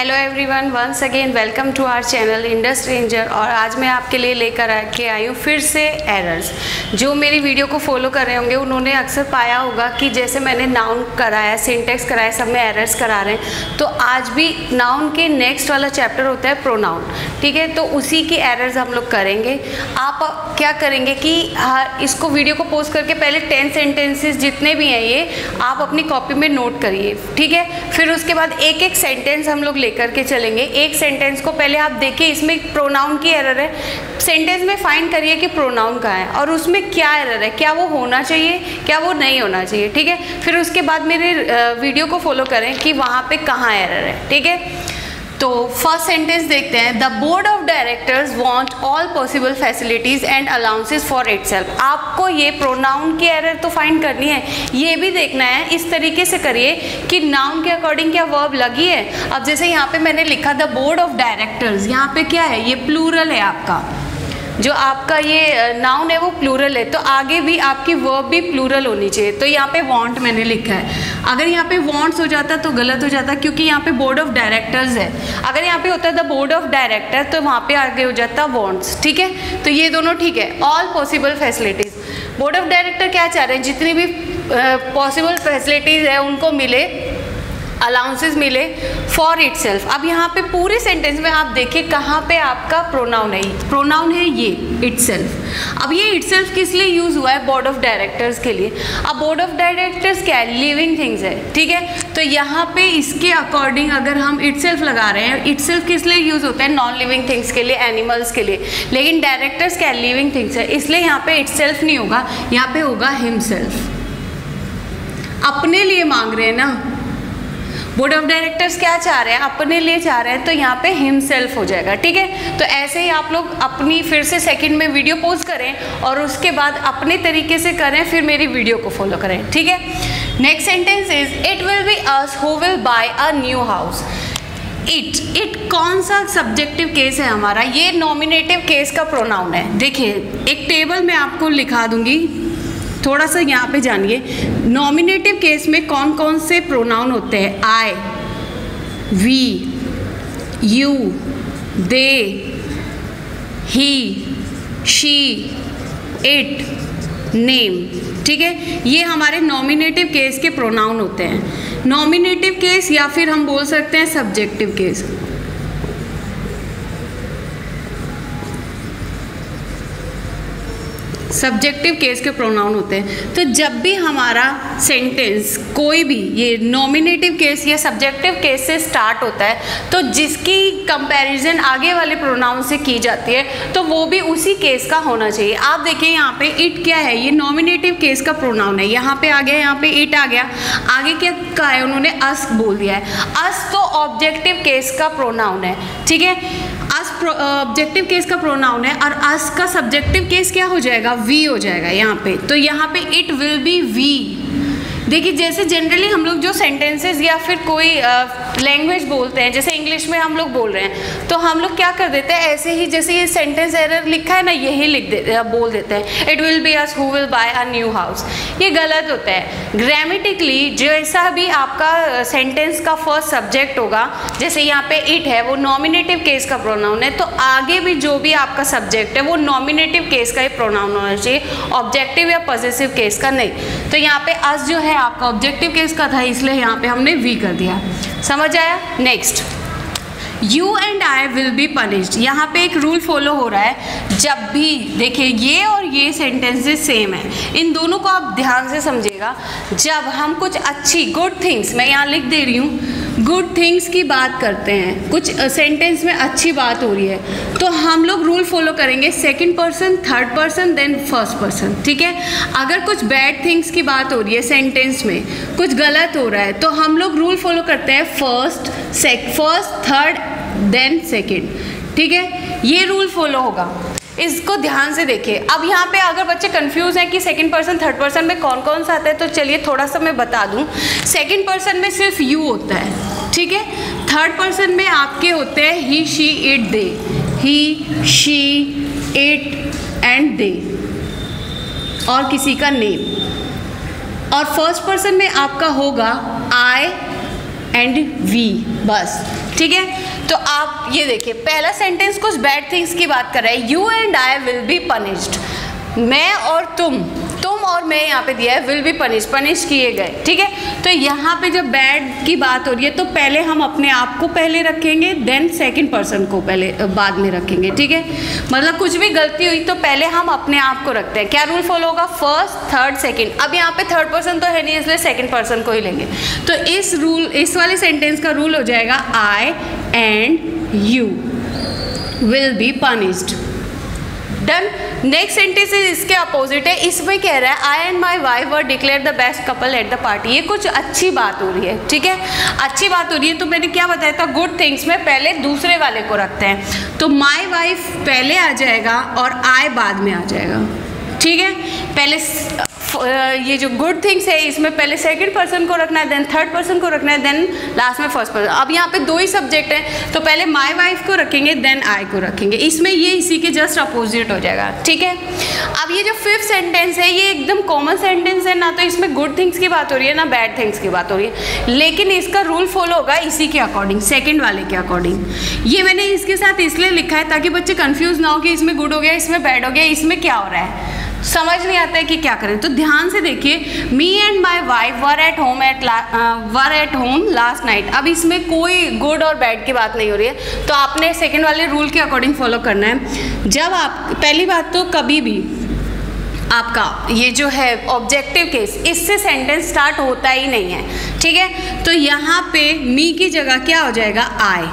Hello everyone, once again welcome to our channel Indus Ranger. और आज मैं आपके लिए लेकर आके आई हूँ फिर से एरर्स। जो मेरी वीडियो को फॉलो कर रहे होंगे उन्होंने अक्सर पाया होगा कि जैसे मैंने नाउन कराया, सिंटेक्स कराया, सब में एरर्स करा रहे हैं। तो आज भी नाउन के नेक्स्ट वाला चैप्टर होता है प्रोनाउन, ठीक है। तो उसी की एरर्स हम लोग करेंगे। आप क्या करेंगे कि इसको वीडियो को पोस्ट करके पहले 10 सेंटेंसेस जितने भी हैं ये आप अपनी कॉपी में नोट करिए, ठीक है। फिर उसके बाद एक एक सेंटेंस हम लोग लेकर के चलेंगे। एक सेंटेंस को पहले आप देखिए इसमें प्रोनाउन की एरर है, सेंटेंस में फाइंड करिए कि प्रोनाउन कहाँ है और उसमें क्या एरर है, क्या वो होना चाहिए, क्या वो नहीं होना चाहिए, ठीक है। फिर उसके बाद मेरे वीडियो को फॉलो करें कि वहाँ पे कहाँ एरर है, ठीक है। तो फर्स्ट सेंटेंस देखते हैं। The board of directors want all possible facilities and allowances for itself. आपको ये प्रोनाउन की एरर तो फाइंड करनी है, ये भी देखना है। इस तरीके से करिए कि नाउन के अकॉर्डिंग क्या वर्ब लगी है। अब जैसे यहाँ पे मैंने लिखा द बोर्ड ऑफ डायरेक्टर्स, यहाँ पे क्या है, ये प्लूरल है। आपका जो आपका ये नाउन है वो प्लूरल है, तो आगे भी आपकी वर्ब भी प्लूरल होनी चाहिए। तो यहाँ पे वांट मैंने लिखा है, अगर यहाँ पे वांट्स हो जाता तो गलत हो जाता क्योंकि यहाँ पे बोर्ड ऑफ डायरेक्टर्स है। अगर यहाँ पे होता द बोर्ड ऑफ डायरेक्टर तो वहाँ पे आगे हो जाता वांट्स, ठीक है। तो ये दोनों ठीक है। All possible facilities, board of director क्या चाह रहे हैं, जितनी भी पॉसिबल फैसिलिटीज़ है उनको मिले, अलाउंसेस मिले फॉर इटसेल्फ। अब यहाँ पे पूरे सेंटेंस में आप देखिए कहाँ पे आपका प्रोनाउन है। प्रोनाउन है ये इटसेल्फ। अब ये इटसेल्फ किस लिए यूज़ हुआ है, बोर्ड ऑफ डायरेक्टर्स के लिए। अब बोर्ड ऑफ डायरेक्टर्स क्या है, लिविंग थिंग्स है, ठीक है। तो यहाँ पे इसके अकॉर्डिंग अगर हम इटसेल्फ लगा रहे हैं, इटसेल्फ किस लिए यूज़ होता है, नॉन लिविंग थिंग्स के लिए, एनिमल्स के लिए। लेकिन डायरेक्टर्स क्या है, लिविंग थिंग्स है, इसलिए यहाँ पे इटसेल्फ नहीं होगा, यहाँ पे होगा हिमसेल्फ। अपने लिए मांग रहे हैं ना, बोर्ड ऑफ डायरेक्टर्स क्या चाह रहे हैं, अपने लिए चाह रहे हैं, तो यहाँ पे हिमसेल्फ हो जाएगा, ठीक है। तो ऐसे ही आप लोग अपनी फिर से सेकंड में वीडियो पोस्ट करें और उसके बाद अपने तरीके से करें, फिर मेरी वीडियो को फॉलो करें, ठीक है। Next sentence is it will be us who will buy a new house. It कौन सा सब्जेक्टिव केस है हमारा, ये नॉमिनेटिव केस का प्रोनाउन है। देखिए एक टेबल में आपको लिखा दूंगी, थोड़ा सा यहाँ पे जानिए नॉमिनेटिव केस में कौन कौन से प्रोनाउन होते हैं। I, we, you, they, he, she, it, name, ठीक है। ये हमारे नॉमिनेटिव केस के प्रोनाउन होते हैं। नॉमिनेटिव केस या फिर हम बोल सकते हैं सब्जेक्टिव केस। सब्जेक्टिव केस के प्रोनाउन होते हैं। तो जब भी हमारा सेंटेंस कोई भी ये नॉमिनेटिव केस या सब्जेक्टिव केस से स्टार्ट होता है तो जिसकी कंपैरिजन आगे वाले प्रोनाउन से की जाती है तो वो भी उसी केस का होना चाहिए। आप देखिए यहाँ पे इट क्या है, ये नॉमिनेटिव केस का प्रोनाउन है, यहाँ पे आ गया, यहाँ पे इट आ गया, आगे क्या कहा है उन्होंने, अस बोल दिया है। अस तो ऑब्जेक्टिव केस का प्रोनाउन है, ठीक है। अस ऑब्जेक्टिव केस का प्रोनाउन है और अस का सब्जेक्टिव केस क्या हो जाएगा, वी हो जाएगा यहाँ पे। तो यहाँ पे इट विल बी वी। देखिए जैसे जनरली हम लोग जो सेंटेंसेस या फिर कोई लैंग्वेज बोलते हैं, जैसे इंग्लिश में हम लोग बोल रहे हैं तो हम लोग क्या कर देते हैं, ऐसे ही जैसे ये सेंटेंस एरर लिखा है ना, यही बोल देते हैं it will be us who will buy a new house. ये गलत होता है। ग्रामेटिकली जैसा भी आपका सेंटेंस का फर्स्ट सब्जेक्ट होगा, जैसे यहाँ पे इट है, वो नॉमिनेटिव केस का प्रोनाउन है, तो आगे भी जो भी आपका सब्जेक्ट है वो नॉमिनेटिव केस का ही प्रोनाउन होना चाहिए, ऑब्जेक्टिव या पॉजेसिव केस का नहीं। तो यहाँ पे अस जो है आपका ऑब्जेक्टिव केस का था, इसलिए यहाँ पे हमने वी कर दिया। समझ आया। Next, you and I will be punished. यहाँ पे एक रूल फॉलो हो रहा है। जब भी देखिए ये और ये सेंटेंसेस सेम है, इन दोनों को आप ध्यान से समझिएगा। जब हम कुछ अच्छी गुड थिंग्स, मैं यहाँ लिख दे रही हूँ, गुड थिंग्स की बात करते हैं, कुछ सेंटेंस में अच्छी बात हो रही है, तो हम लोग रूल फॉलो करेंगे second person, third person, then first person, ठीक है। अगर कुछ बैड थिंग्स की बात हो रही है, सेंटेंस में कुछ गलत हो रहा है, तो हम लोग रूल फॉलो करते हैं फर्स्ट, थर्ड, देन सेकंड, ठीक है। ये रूल फॉलो होगा, इसको ध्यान से देखिए। अब यहाँ पे अगर बच्चे कंफ्यूज हैं कि सेकंड पर्सन थर्ड पर्सन में कौन कौन सा आता है, तो चलिए थोड़ा सा मैं बता दूँ। सेकंड पर्सन में सिर्फ यू होता है, ठीक है। थर्ड पर्सन में आपके होते हैं he, she, it, they, he, she, it and they, और किसी का नेम। और फर्स्ट पर्सन में आपका होगा आई, एंड वी, बस ठीक है। तो आप ये देखिए पहला सेंटेंस कुछ बैड थिंग्स की बात कर रहा है, you and I will be punished, मैं और तुम और मैं यहाँ पे दिया है विल बी पनिश्ड, पनिश किए गए, ठीक है। तो यहाँ पे जब बैड की बात हो रही है तो पहले हम अपने आप को पहले रखेंगे, देन सेकंड पर्सन को पहले बाद में रखेंगे, ठीक है। मतलब कुछ भी गलती हुई तो पहले हम अपने आप को रखते हैं। क्या रूल फॉलो होगा? First third second. अब यहाँ पे थर्ड पर्सन तो है नहीं, इसलिए सेकंड पर्सन को ही लेंगे। तो इस रूल, इस वाले सेंटेंस का रूल हो जाएगा I and you will be punished. Done. Next sentence इसके अपोजिट है, इसमें कह रहा है I and my wife were declare the best couple at the party. ये कुछ अच्छी बात हो रही है, ठीक है, अच्छी बात हो रही है। तो मैंने क्या बताया था, गुड थिंग्स में पहले दूसरे वाले को रखते हैं, तो माई वाइफ पहले आ जाएगा और आई बाद में आ जाएगा, ठीक है। पहले ये जो गुड थिंग्स है इसमें पहले सेकंड पर्सन को रखना है, देन थर्ड पर्सन को रखना है, देन लास्ट में फर्स्ट पर्सन। अब यहाँ पे दो ही सब्जेक्ट हैं तो पहले माय वाइफ को रखेंगे देन आई को रखेंगे, इसमें ये इसी के जस्ट अपोजिट हो जाएगा, ठीक है। अब ये जो फिफ्थ सेंटेंस है ये एकदम कॉमन सेंटेंस है, ना तो इसमें गुड थिंग्स की बात हो रही है ना बैड थिंग्स की बात हो रही है, लेकिन इसका रूल फॉलो होगा इसी के अकॉर्डिंग, सेकेंड वाले के अकॉर्डिंग। ये मैंने इसके साथ इसलिए लिखा है ताकि बच्चे कन्फ्यूज़ ना हो कि इसमें गुड हो गया, इसमें बैड हो गया, इसमें क्या हो रहा है, समझ नहीं आता है कि क्या करें। तो ध्यान से देखिए, me and my wife were at home last night. अब इसमें कोई गुड और बैड की बात नहीं हो रही है, तो आपने सेकंड वाले रूल के अकॉर्डिंग फॉलो करना है। जब आप, पहली बात तो कभी भी आपका ये जो है ऑब्जेक्टिव केस, इससे सेंटेंस स्टार्ट होता ही नहीं है, ठीक है। तो यहाँ पे मी की जगह क्या हो जाएगा, आई,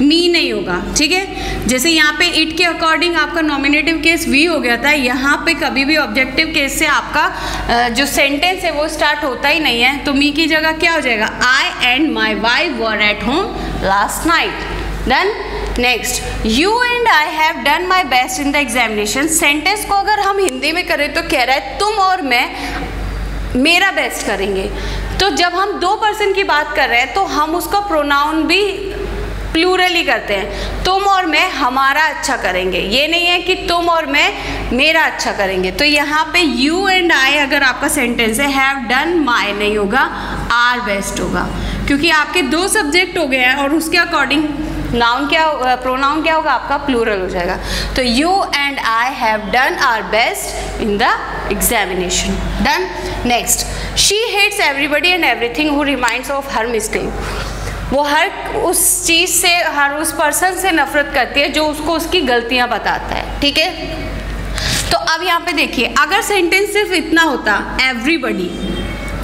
मी नहीं होगा, ठीक है। जैसे यहाँ पे इट के अकॉर्डिंग आपका नॉमिनेटिव केस वी हो गया था, यहाँ पे कभी भी ऑब्जेक्टिव केस से आपका जो सेंटेंस है वो स्टार्ट होता ही नहीं है। तो मी की जगह क्या हो जाएगा, I and my wife were at home last night. Done. Next, you and I have done my best in the examination. Sentence को अगर हम हिंदी में करें तो कह रहा है तुम और मैं मेरा बेस्ट करेंगे। तो जब हम दो पर्सन की बात कर रहे हैं तो हम उसका प्रोनाउन भी प्लूरली करते हैं, तुम और मैं हमारा अच्छा करेंगे, ये नहीं है कि तुम और मैं मेरा अच्छा करेंगे। तो यहाँ पे यू एंड आई अगर आपका सेंटेंस है, हैव डन माई नहीं होगा, आर बेस्ट होगा, क्योंकि आपके दो सब्जेक्ट हो गए हैं और उसके अकॉर्डिंग नाउन क्या, प्रोनाउन क्या होगा आपका, प्लूरल हो जाएगा। तो you and I have done our best in the examination. Done. Next, she hates everybody and everything who reminds of her mistake. वो हर उस चीज़ से, हर उस पर्सन से नफरत करती है जो उसको उसकी गलतियां बताता है, ठीक है। तो अब यहाँ पे देखिए, अगर सेंटेंस सिर्फ इतना होता एवरीबडी,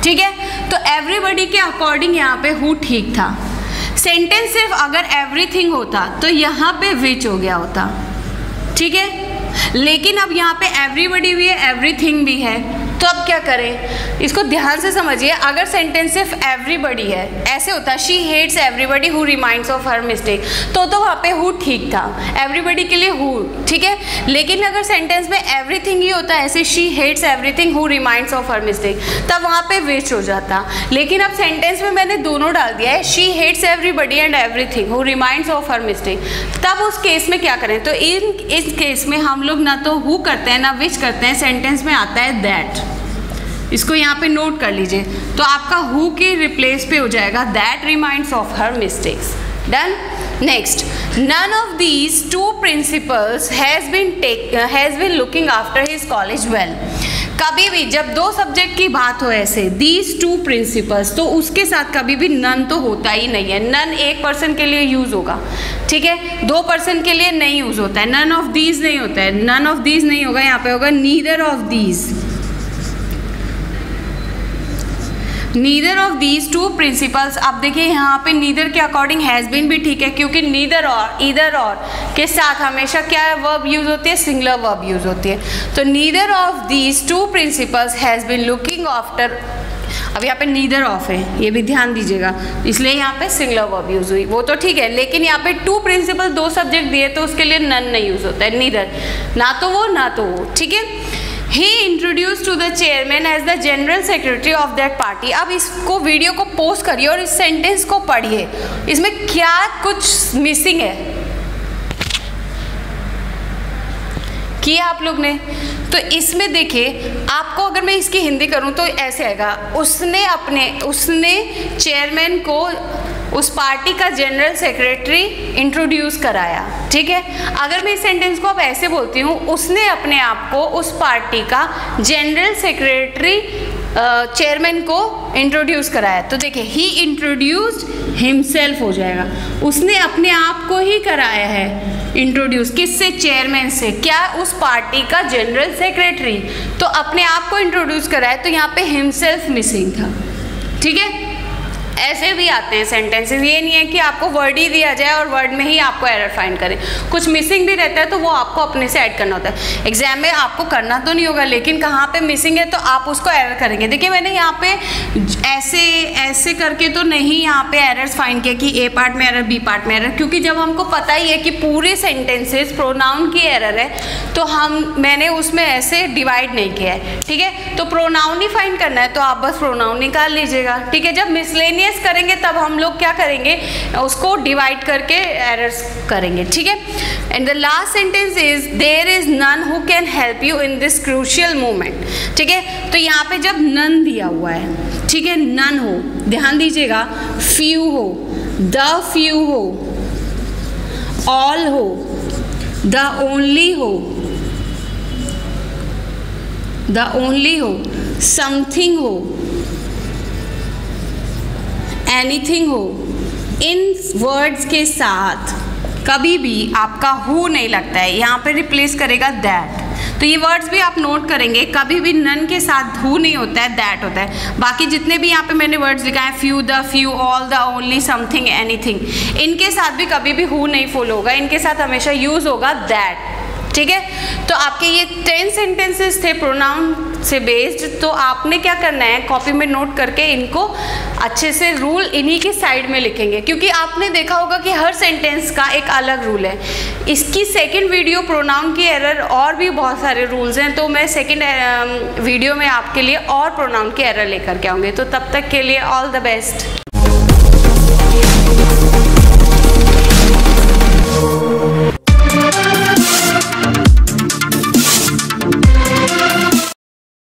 ठीक है, तो एवरीबडी के अकॉर्डिंग यहाँ पे हु ठीक था। सेंटेंस सिर्फ अगर एवरीथिंग होता तो यहाँ पे विच हो गया होता, ठीक है। लेकिन अब यहाँ पे एवरीबडी भी है एवरीथिंग भी है, तो अब क्या करें, इसको ध्यान से समझिए। अगर सेंटेंस सिर्फ एवरीबडी है, ऐसे होता she hates everybody who reminds of her mistake, तो वहाँ पे हु ठीक था, एवरीबडी के लिए हु, ठीक है। लेकिन अगर सेंटेंस में एवरीथिंग ही होता, ऐसे she hates everything who reminds of her mistake, तब वहाँ पे विच हो जाता। लेकिन अब सेंटेंस में मैंने दोनों डाल दिया है, she hates everybody and everything who reminds of her mistake, तब उस केस में क्या करें। तो इस केस में हम लोग ना तो हु करते हैं ना विच करते हैं, सेंटेंस में आता है दैट, इसको यहाँ पे नोट कर लीजिए। तो आपका हु के रिप्लेस पे हो जाएगा that reminds of her mistakes. Done. Next, none of these two principles has been looking after his college well. कभी भी जब दो सब्जेक्ट की बात हो ऐसे दीज टू प्रिंसिपल्स, तो उसके साथ कभी भी नन तो होता ही नहीं है। नन एक पर्सन के लिए यूज़ होगा, ठीक है, दो पर्सन के लिए नहीं यूज़ होता है। नन ऑफ दीज नहीं होता है, नन ऑफ दीज नहीं होगा, यहाँ पे होगा neither of these. Neither of these two principles, आप देखिए यहाँ पे नीदर के अकॉर्डिंग हैज़ बीन भी ठीक है, क्योंकि नीदर और ईदर और के साथ हमेशा क्या वर्ब यूज़ होती है, सिंगुलर वर्ब यूज़ होती है। तो neither of these two principles has been looking after, अब यहाँ पे नीदर ऑफ है, ये भी ध्यान दीजिएगा, इसलिए यहाँ पे सिंगुलर वर्ब यूज़ हुई, वो तो ठीक है। लेकिन यहाँ पे टू प्रिंसिपल दो सब्जेक्ट दिए तो उसके लिए नन नहीं यूज़ होता है, नीदर, ना तो वो ना तो वो, ठीक है। He introduce to the chairman as the general secretary of that party. अब इसको वीडियो को पोस्ट करिए और इस सेंटेंस को पढ़िए, इसमें क्या कुछ मिसिंग है किया आप लोग ने। तो इसमें देखिए आपको, अगर मैं इसकी हिंदी करूं तो ऐसे आएगा, उसने चेयरमैन को उस पार्टी का जनरल सेक्रेटरी इंट्रोड्यूस कराया। ठीक है, अगर मैं इस सेंटेंस को अब ऐसे बोलती हूँ, उसने अपने आप को उस पार्टी का जनरल सेक्रेटरी चेयरमैन को इंट्रोड्यूस कराया, तो देखिए ही इंट्रोड्यूस्ड हिमसेल्फ हो जाएगा। उसने अपने आप को ही कराया है इंट्रोड्यूस, किससे? चेयरमैन से। क्या? उस पार्टी का जनरल सेक्रेटरी। तो अपने आप को इंट्रोड्यूस कराया, तो यहाँ पे हिमसेल्फ मिसिंग था। ठीक है, ऐसे भी आते हैं सेंटेंसेस, ये नहीं है कि आपको वर्ड ही दिया जाए और वर्ड में ही आपको एरर फाइंड करें, कुछ मिसिंग भी रहता है तो वो आपको अपने से ऐड करना होता है। एग्जाम में आपको करना तो नहीं होगा, लेकिन कहाँ पे मिसिंग है तो आप उसको एरर करेंगे। देखिए मैंने यहाँ पे ऐसे ऐसे करके तो नहीं यहाँ पे एरर्स फाइंड किया कि ए पार्ट में एरर, बी पार्ट में एरर, क्योंकि जब हमको पता ही है कि पूरे सेंटेंसेस प्रोनाउन की एरर है तो मैंने उसमें ऐसे डिवाइड नहीं किया है। ठीक है, तो प्रोनाउन ही फाइंड करना है तो आप बस प्रोनाउन निकाल लीजिएगा। ठीक है, जब मिसलेनियस करेंगे तब हम लोग क्या करेंगे, उसको डिवाइड करके एरर्स करेंगे। ठीक है, and the last sentence is there is none who can help you in this crucial moment. ठीक है, तो यहाँ पे जब नन दिया हुआ है, ठीक है, नन हो, ध्यान दीजिएगा, फ्यू हो, द फ्यू हो, ऑल हो, द ओनली हो, द ओनली हो, समथिंग हो, एनीथिंग हो, इन वर्ड्स के साथ कभी भी आपका हु नहीं लगता है, यहाँ पे रिप्लेस करेगा दैट। तो ये वर्ड्स भी आप नोट करेंगे, कभी भी नन के साथ हु नहीं होता है, दैट होता है। बाकी जितने भी यहाँ पे मैंने वर्ड्स लिखाए हैं, few, the few, all, the only, something, anything, इनके साथ भी कभी भी हु नहीं फॉलो होगा, इनके साथ हमेशा यूज होगा दैट। ठीक है, तो आपके ये 10 सेंटेंसेस थे प्रोनाउन से बेस्ड। तो आपने क्या करना है, कॉपी में नोट करके इनको अच्छे से रूल इन्हीं की साइड में लिखेंगे, क्योंकि आपने देखा होगा कि हर सेंटेंस का एक अलग रूल है। इसकी सेकंड वीडियो प्रोनाउन की एरर और भी बहुत सारे रूल्स हैं, तो मैं सेकंड वीडियो में आपके लिए और प्रोनाउन की एरर लेकर के आऊँगी। तो तब तक के लिए ऑल द बेस्ट।